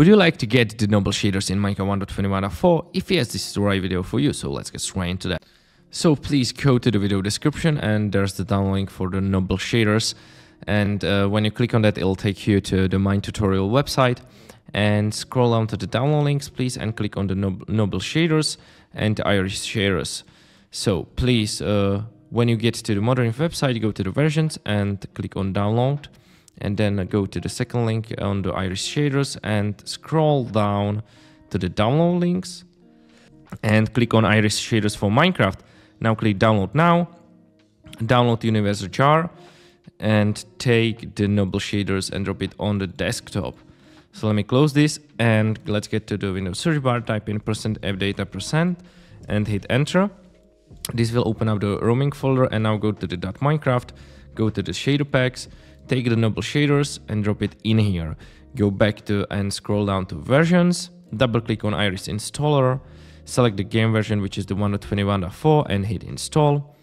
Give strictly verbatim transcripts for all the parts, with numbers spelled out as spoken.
Would you like to get the noble shaders in Minecraft one point twenty-one point four? If yes, this is the right video for you, so let's get straight into that. So please go to the video description and there's the down link for the noble shaders. And uh, when you click on that, it'll take you to the Mine Tutorial website. And scroll down to the download links, please, and click on the noble shaders and the Iris shaders. So please, uh, when you get to the Modrinth website, you go to the versions and click on download. And then go to the second link on the Iris shaders and scroll down to the download links. And click on Iris shaders for Minecraft. Now click download now. Download universal jar. And take the noble shaders and drop it on the desktop. So let me close this and let's get to the Windows search bar, type in percent f data percent and hit enter. This will open up the roaming folder and now go to the .minecraft, go to the shader packs, take the noble shaders and drop it in here. Go back to and scroll down to versions, double click on Iris installer, select the game version which is the one point twenty-one point four and hit install.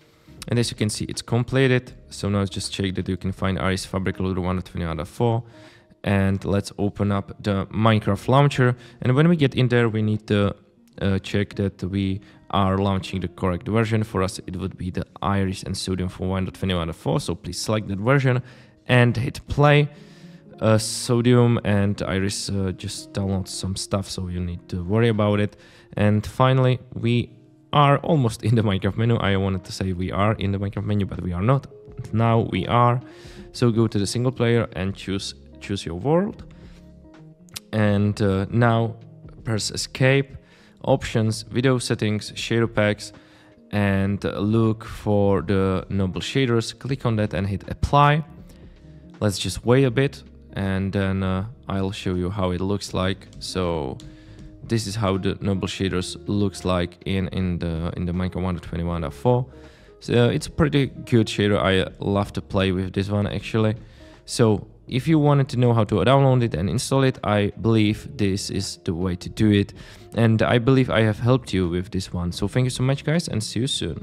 And as you can see it's completed, so now just check that you can find Iris Fabric Loader one point twenty-one point four. And let's open up the Minecraft launcher, and when we get in there we need to uh, check that we are launching the correct version. For us it would be the Iris and Sodium for one point twenty-one point four, so please select that version and hit play. Uh, Sodium and Iris uh, just download some stuff, so you need to worry about it. And finally we are almost in the Minecraft menu. I wanted to say we are in the Minecraft menu, but we are not. Now we are, so go to the single player and choose choose your world, and uh, now press escape, options, video settings, shader packs, and look for the noble shaders, click on that and hit apply. Let's just wait a bit and then uh, I'll show you how it looks like. So this is how the noble shaders looks like in in the in the Minecraft one point twenty-one point four. So uh, it's a pretty good shader. I love to play with this one actually. So if you wanted to know how to download it and install it, I believe this is the way to do it. And I believe I have helped you with this one. So thank you so much guys and see you soon.